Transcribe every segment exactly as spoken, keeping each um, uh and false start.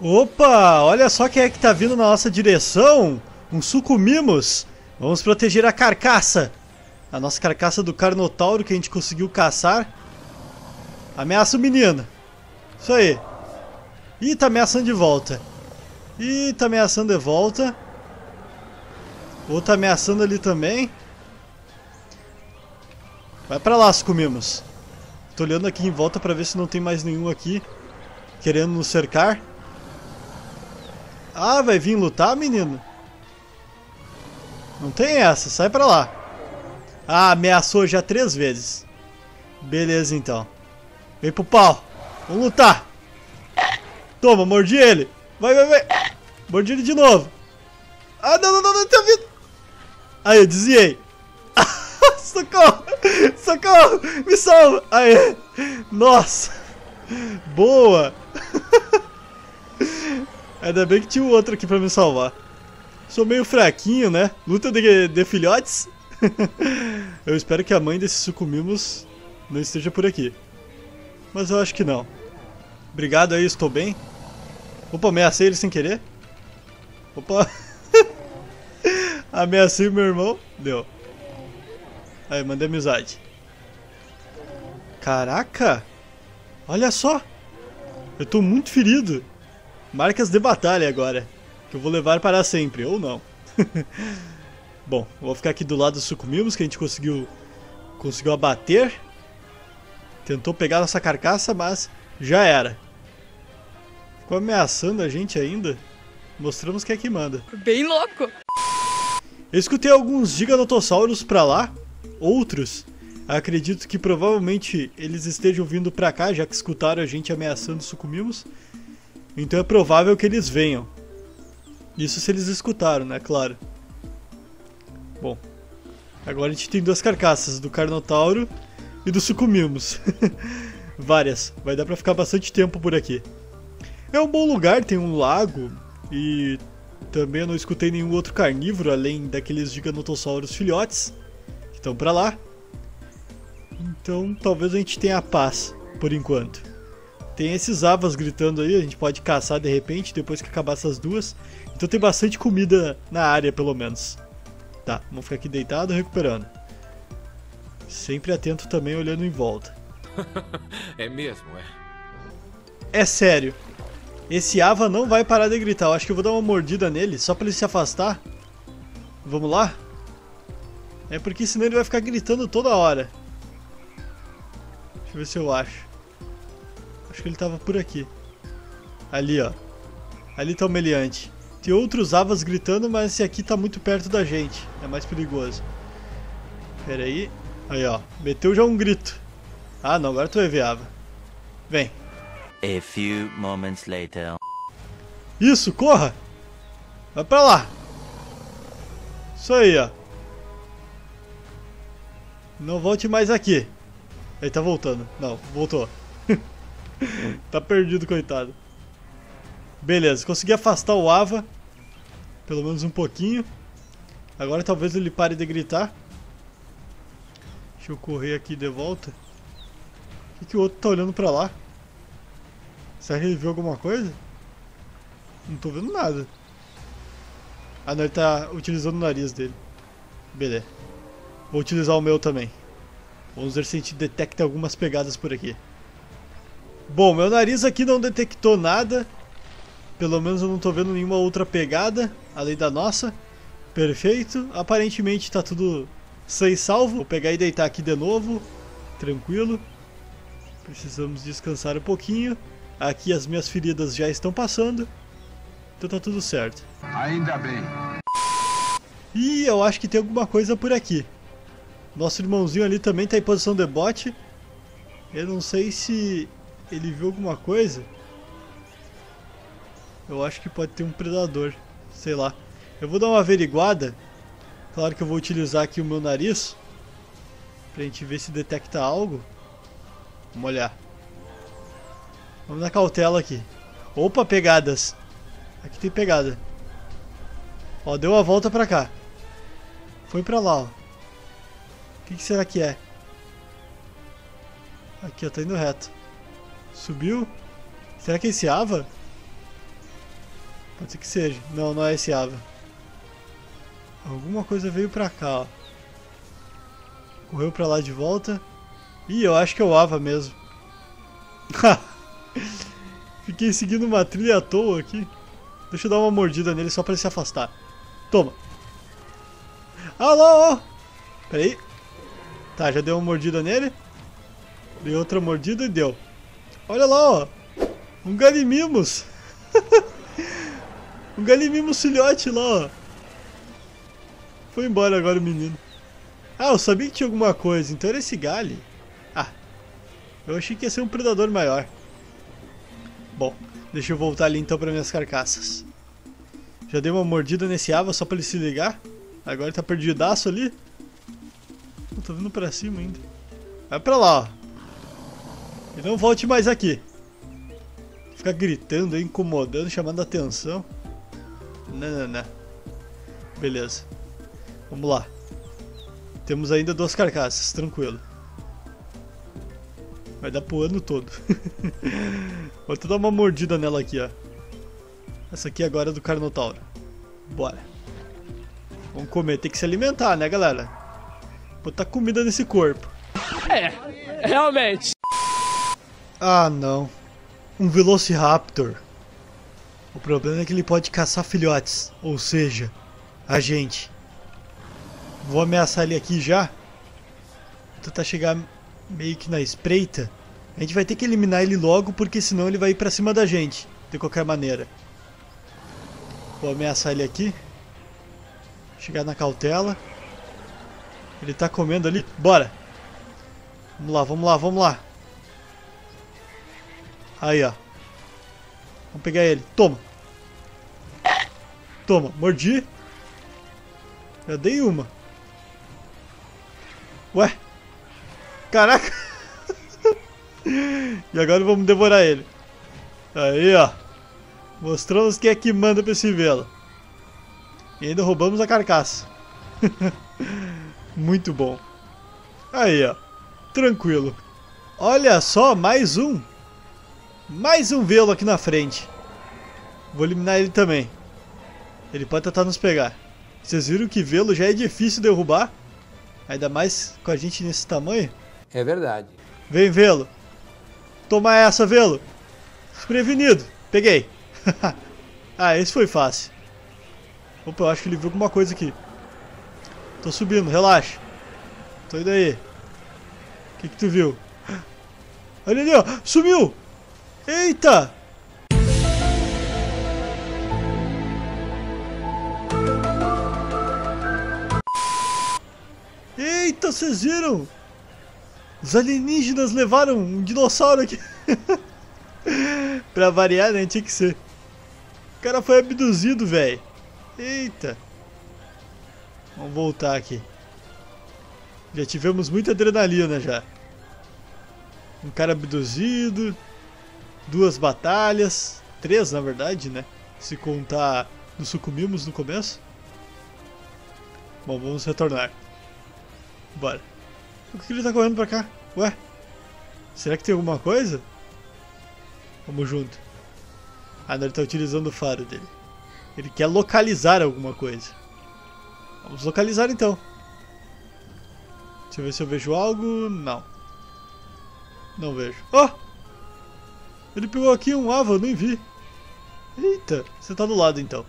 Opa, olha só quem é que tá vindo na nossa direção. Um Suchomimus. Vamos proteger a carcaça. A nossa carcaça do Carnotauro que a gente conseguiu caçar. Ameaça o menino. Isso aí. Ih, tá ameaçando de volta. Ih, tá ameaçando de volta. Ou tá ameaçando ali também. Vai pra lá, Suchomimus. Tô olhando aqui em volta pra ver se não tem mais nenhum aqui querendo nos cercar. Ah, vai vir lutar, menino? Não tem essa, sai pra lá. Ah, ameaçou já três vezes. Beleza, então. Vem pro pau. Vamos lutar. Toma, mordi ele. Vai, vai, vai. Mordi ele de novo. Ah, não, não, não, não tá vindo. Aí, eu desviei. Socorro, socorro, me salva. Aí, nossa. Boa. Ainda bem que tinha o outro aqui pra me salvar. Sou meio fraquinho, né? Luta de, de filhotes. Eu espero que a mãe desse Suchomimus não esteja por aqui. Mas eu acho que não. Obrigado aí, estou bem. Opa, ameacei ele sem querer. Opa. Ameacei o meu irmão. Deu. Aí, mandei amizade. Caraca. Olha só. Eu tô muito ferido. Marcas de batalha agora, que eu vou levar para sempre, ou não. Bom, vou ficar aqui do lado do Suchomimus, que a gente conseguiu, conseguiu abater. Tentou pegar nossa carcaça, mas já era. Ficou ameaçando a gente ainda. Mostramos quem é que manda. Bem louco! Eu escutei alguns giganotossauros pra lá, outros. Acredito que provavelmente eles estejam vindo pra cá, já que escutaram a gente ameaçando o Suchomimus. Então é provável que eles venham. Isso se eles escutaram, né? Claro. Bom. Agora a gente tem duas carcaças. Do Carnotauro e do Suchomimus. Várias. Vai dar pra ficar bastante tempo por aqui. É um bom lugar. Tem um lago. E também eu não escutei nenhum outro carnívoro. Além daqueles giganotossauros filhotes. Que estão pra lá. Então talvez a gente tenha a paz. Por enquanto. Tem esses avas gritando aí, a gente pode caçar de repente, depois que acabar essas duas. Então tem bastante comida na área, pelo menos. Tá, vamos ficar aqui deitado, recuperando. Sempre atento também, olhando em volta. É mesmo, é? É sério. Esse ava não vai parar de gritar. Eu acho que eu vou dar uma mordida nele, só pra ele se afastar. Vamos lá? É porque senão ele vai ficar gritando toda hora. Deixa eu ver se eu acho. Acho que ele tava por aqui. Ali, ó. Ali tá o meliante. Tem outros avas gritando, mas esse aqui tá muito perto da gente. É mais perigoso. Pera aí. Aí, ó. Meteu já um grito. Ah, não. Agora tu vai ver, ava. Vem. A few moments later. Isso, corra! Vai pra lá. Isso aí, ó. Não volte mais aqui. Ele tá voltando. Não, voltou. Tá perdido, coitado. Beleza, consegui afastar o ava. Pelo menos um pouquinho. Agora talvez ele pare de gritar. Deixa eu correr aqui de volta. Por que, que o outro tá olhando pra lá? Será que ele viu alguma coisa? Não tô vendo nada. Ah, não, ele tá utilizando o nariz dele. Beleza. Vou utilizar o meu também. Vamos ver se a gente detecta algumas pegadas por aqui. Bom, meu nariz aqui não detectou nada. Pelo menos eu não tô vendo nenhuma outra pegada além da nossa. Perfeito. Aparentemente tá tudo sã e salvo. Vou pegar e deitar aqui de novo. Tranquilo. Precisamos descansar um pouquinho. Aqui as minhas feridas já estão passando. Então tá tudo certo. Ainda bem. Ih, eu acho que tem alguma coisa por aqui. Nosso irmãozinho ali também tá em posição de bote. Eu não sei se... ele viu alguma coisa? Eu acho que pode ter um predador. Sei lá. Eu vou dar uma averiguada. Claro que eu vou utilizar aqui o meu nariz. Pra gente ver se detecta algo. Vamos olhar. Vamos na cautela aqui. Opa, pegadas. Aqui tem pegada. Ó, deu a volta pra cá. Foi pra lá, ó. O que, que será que é? Aqui, ó, tá indo reto. Subiu? Será que é esse ava? Pode ser que seja. Não, não é esse ave. Alguma coisa veio pra cá, ó. Correu pra lá de volta. Ih, eu acho que é o ava mesmo. Fiquei seguindo uma trilha à toa aqui. Deixa eu dar uma mordida nele só pra ele se afastar. Toma. Alô! Peraí. Tá, já deu uma mordida nele. Dei outra mordida e deu. Olha lá, ó. Um Gallimimus. Um Gallimimus filhote lá, ó. Foi embora agora o menino. Ah, eu sabia que tinha alguma coisa. Então era esse Galli. Ah. Eu achei que ia ser um predador maior. Bom, deixa eu voltar ali então para minhas carcaças. Já dei uma mordida nesse ava só para ele se ligar. Agora ele tá perdidaço ali. Eu tô vindo pra cima ainda. Vai pra lá, ó. E não volte mais aqui. Ficar gritando aí, incomodando, chamando a atenção. Não, não, não. Beleza. Vamos lá. Temos ainda duas carcaças, tranquilo. Vai dar pro ano todo. Vou até dar uma mordida nela aqui, ó. Essa aqui agora é do Carnotauro. Bora. Vamos comer, tem que se alimentar, né, galera? Botar comida nesse corpo. É, realmente. Ah, não. Um Velociraptor. O problema é que ele pode caçar filhotes. Ou seja, a gente. Vou ameaçar ele aqui já. Vou tentar chegar meio que na espreita. A gente vai ter que eliminar ele logo, porque senão ele vai ir pra cima da gente. De qualquer maneira. Vou ameaçar ele aqui. Chegar na cautela. Ele tá comendo ali. Bora. Vamos lá, vamos lá, vamos lá. Aí, ó. Vamos pegar ele. Toma. Toma. Mordi. Já dei uma. Ué. Caraca. E agora vamos devorar ele. Aí, ó. Mostramos quem é que manda pra esse velo. E ainda roubamos a carcaça. Muito bom. Aí, ó. Tranquilo. Olha só, mais um. Mais um velo aqui na frente. Vou eliminar ele também. Ele pode tentar nos pegar. Vocês viram que velo já é difícil derrubar? Ainda mais com a gente nesse tamanho. É verdade. Vem, velo. Toma essa, velo. Desprevenido. Peguei. Ah, esse foi fácil. Opa, eu acho que ele viu alguma coisa aqui. Tô subindo, relaxa. Tô indo aí. O que que tu viu? Olha ali, ó. Sumiu. Eita! Eita, vocês viram? Os alienígenas levaram um dinossauro aqui. Pra variar, né? Tinha que ser. O cara foi abduzido, velho. Eita. Vamos voltar aqui. Já tivemos muita adrenalina já. Um cara abduzido. Duas batalhas, três na verdade, né? Se contar no Suchomimus no começo. Bom, vamos retornar. Bora. Por que ele tá correndo pra cá? Ué? Será que tem alguma coisa? Vamos junto. Ah, não, ele tá utilizando o faro dele. Ele quer localizar alguma coisa. Vamos localizar então. Deixa eu ver se eu vejo algo. Não. Não vejo. Oh! Ele pegou aqui um ava, eu nem vi. Eita, você tá do lado então.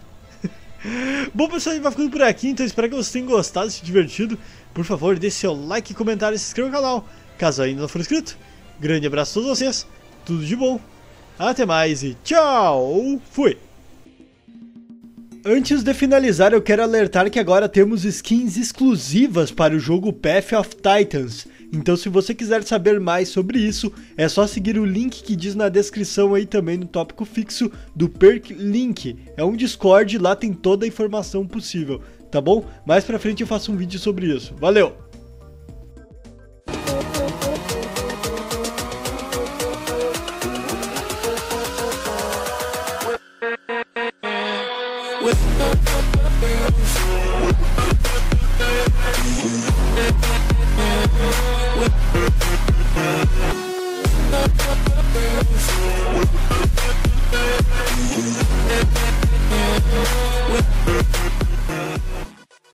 Bom, pessoal, a gente vai ficando por aqui. Então espero que vocês tenham gostado, se divertido. Por favor, deixe seu like, comentário e se inscreva no canal, caso ainda não for inscrito. Grande abraço a todos vocês. Tudo de bom. Até mais e tchau. Fui. Antes de finalizar, eu quero alertar que agora temos skins exclusivas para o jogo Path of Titans. Então se você quiser saber mais sobre isso, é só seguir o link que diz na descrição aí também no tópico fixo do Perk Link. É um Discord, lá tem toda a informação possível, tá bom? Mais pra frente eu faço um vídeo sobre isso. Valeu!